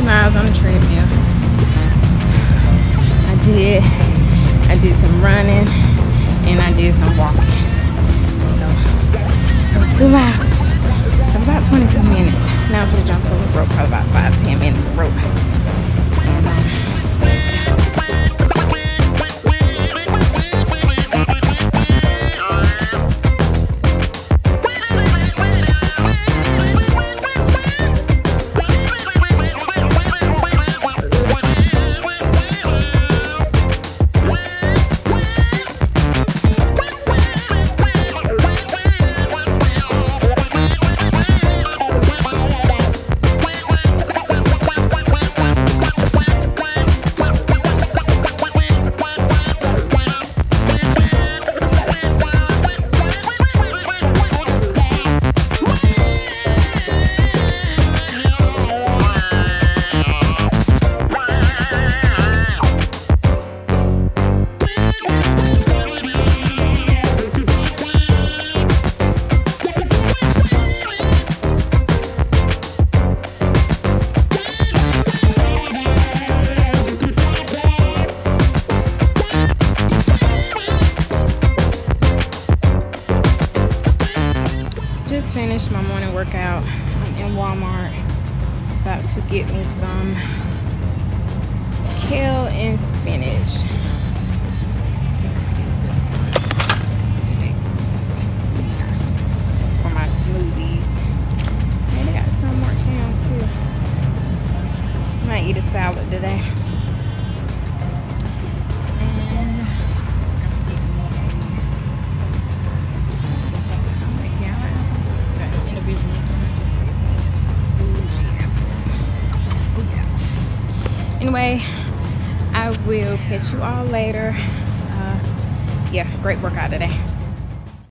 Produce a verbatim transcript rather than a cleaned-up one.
two miles on the treadmill. I did, I did some running and I did some walking. So it was two miles. It was about twenty-two minutes. Now I'm gonna jump over the rope, probably about five, ten minutes of rope. And, um, finished my morning workout. I'm in Walmart, about to get me some kale and spinach. For my smoothies. And they got some more kale too. I might eat a salad today. Anyway, I will catch you all later. Uh, yeah, great workout today.